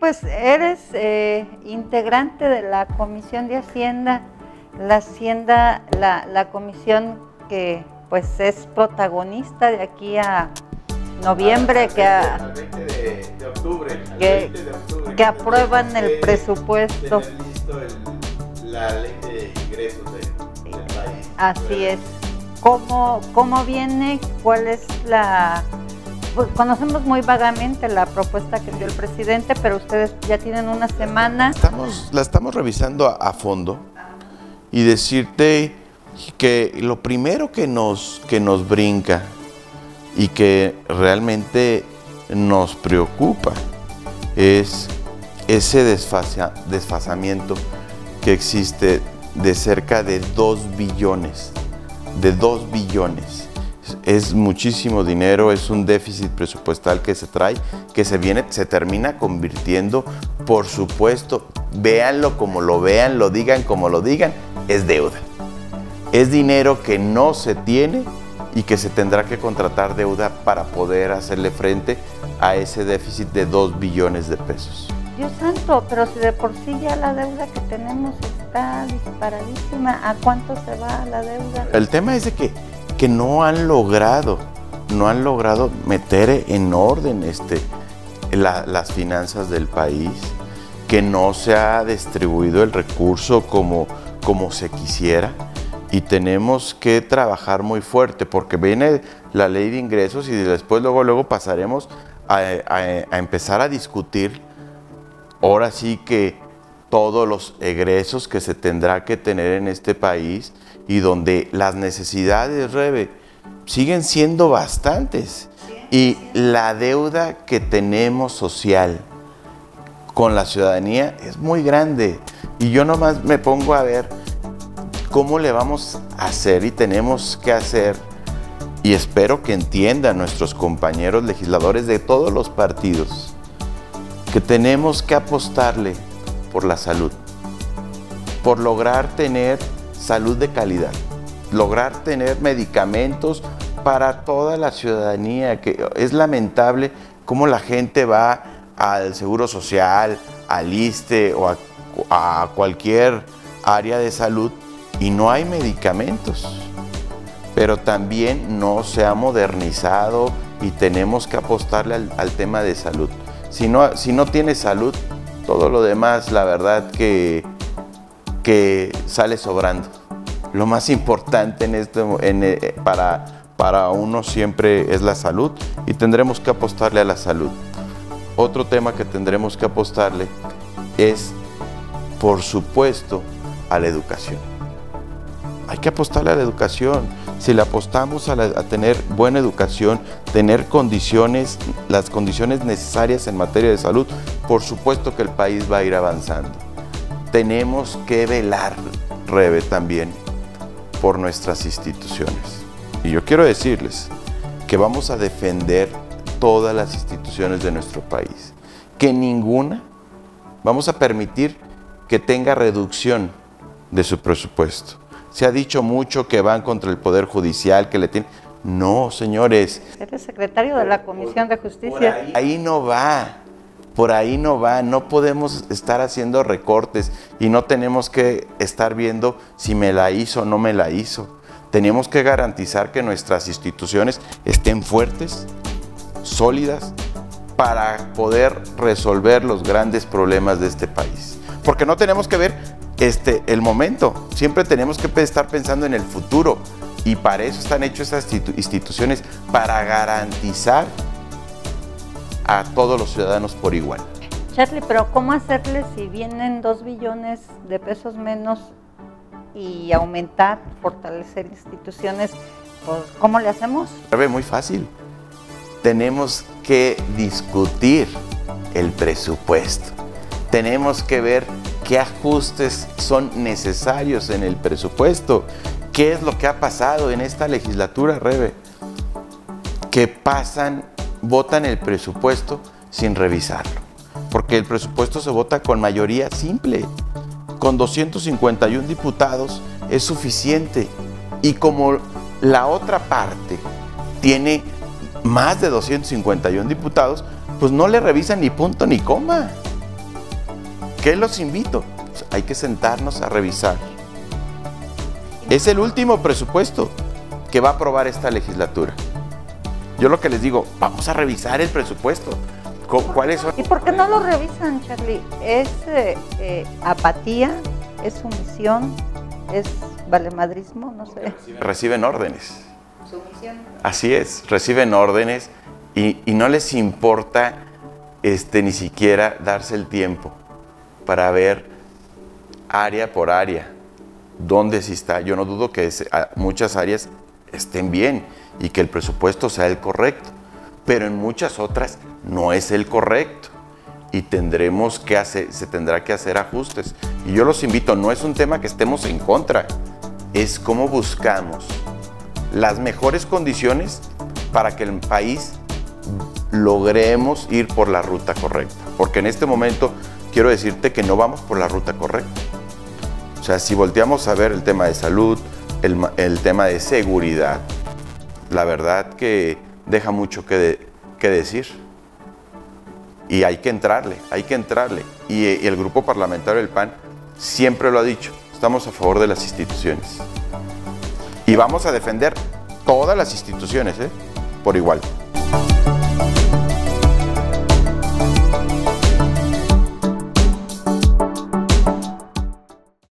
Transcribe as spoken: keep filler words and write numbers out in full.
Pues eres eh, integrante de la Comisión de Hacienda, la Hacienda, la, la comisión que pues es protagonista de aquí a noviembre, al, al que, a, al veinte de, de octubre, que, al veinte de octubre, que aprueban el presupuesto. Tener listo el, la ley de ingresos de, del país. Así ¿verdad? es. ¿Cómo, ¿Cómo viene? ¿Cuál es la...? Conocemos muy vagamente la propuesta que dio el presidente, pero ustedes ya tienen una semana. Estamos, la estamos revisando a, a fondo y decirte que lo primero que nos, que nos brinca y que realmente nos preocupa es ese desfasa, desfasamiento que existe de cerca de dos billones, de dos billones. Es muchísimo dinero, es un déficit presupuestal que se trae, que se viene, se termina convirtiendo, por supuesto, véanlo como lo vean, lo digan como lo digan, es deuda. Es dinero que no se tiene y que se tendrá que contratar deuda para poder hacerle frente a ese déficit de dos billones de pesos. Dios santo, pero si de por sí ya la deuda que tenemos está disparadísima, ¿a cuánto se va la deuda? El tema es de que que no han logrado, no han logrado meter en orden este, la, las finanzas del país, que no se ha distribuido el recurso como, como se quisiera, y tenemos que trabajar muy fuerte porque viene la ley de ingresos y después luego, luego pasaremos a, a, a empezar a discutir ahora sí que todos los egresos que se tendrá que tener en este país y donde las necesidades, Rebe, siguen siendo bastantes. Y la deuda que tenemos social con la ciudadanía es muy grande. Y yo nomás me pongo a ver cómo le vamos a hacer y tenemos que hacer. Y espero que entiendan nuestros compañeros legisladores de todos los partidos que tenemos que apostarle por la salud, por lograr tener salud de calidad, lograr tener medicamentos para toda la ciudadanía, que es lamentable cómo la gente va al Seguro Social, al ISSSTE o a, a cualquier área de salud y no hay medicamentos, pero también no se ha modernizado y tenemos que apostarle al, al tema de salud. Si no, si no tienes salud, todo lo demás, la verdad que, que sale sobrando. Lo más importante en esto, en, para, para uno siempre es la salud y tendremos que apostarle a la salud. Otro tema que tendremos que apostarle es, por supuesto, a la educación. Hay que apostarle a la educación. Si le apostamos a, la, a tener buena educación, tener condiciones, las condiciones necesarias en materia de salud, por supuesto que el país va a ir avanzando. Tenemos que velar, Rebe, también por nuestras instituciones. Y yo quiero decirles que vamos a defender todas las instituciones de nuestro país, que ninguna vamos a permitir que tenga reducción de su presupuesto. Se ha dicho mucho que van contra el Poder Judicial, que le tienen... No, señores. Eres secretario de la Comisión de Justicia. Ahí, ahí no va, por ahí no va. No podemos estar haciendo recortes y no tenemos que estar viendo si me la hizo o no me la hizo. Tenemos que garantizar que nuestras instituciones estén fuertes, sólidas, para poder resolver los grandes problemas de este país. Porque no tenemos que ver... Este, el momento, siempre tenemos que estar pensando en el futuro y para eso están hechas estas institu instituciones, para garantizar a todos los ciudadanos por igual. Charlie, pero ¿cómo hacerle si vienen dos billones de pesos menos y aumentar, fortalecer instituciones? Pues, ¿cómo le hacemos? Muy fácil, tenemos que discutir el presupuesto, tenemos que ver qué ajustes son necesarios en el presupuesto, qué es lo que ha pasado en esta legislatura, Rebe, que pasan, votan el presupuesto sin revisarlo, porque el presupuesto se vota con mayoría simple, con doscientos cincuenta y uno diputados es suficiente, y como la otra parte tiene más de doscientos cincuenta y uno diputados, pues no le revisan ni punto ni coma. qué los invito? Pues hay que sentarnos a revisar. Es el último presupuesto que va a aprobar esta legislatura. Yo lo que les digo, vamos a revisar el presupuesto. ¿Cuáles son? ¿Y por qué no lo revisan, Charlie? ¿Es eh, eh, apatía? ¿Es sumisión? ¿Es valemadrismo? No sé. Reciben órdenes. ¿Sumisión? Así es, reciben órdenes y, y no les importa este, ni siquiera darse el tiempo para ver área por área dónde sí está. Yo no dudo que muchas áreas estén bien y que el presupuesto sea el correcto, pero en muchas otras no es el correcto y tendremos que hacer, se tendrá que hacer ajustes. Y yo los invito, no es un tema que estemos en contra, es cómo buscamos las mejores condiciones para que el país logremos ir por la ruta correcta, porque en este momento quiero decirte que no vamos por la ruta correcta. O sea, si volteamos a ver el tema de salud, el, el tema de seguridad, la verdad que deja mucho que, de, que decir y hay que entrarle, hay que entrarle. Y, y el grupo parlamentario del P A N siempre lo ha dicho, estamos a favor de las instituciones y vamos a defender todas las instituciones, ¿eh? Por igual.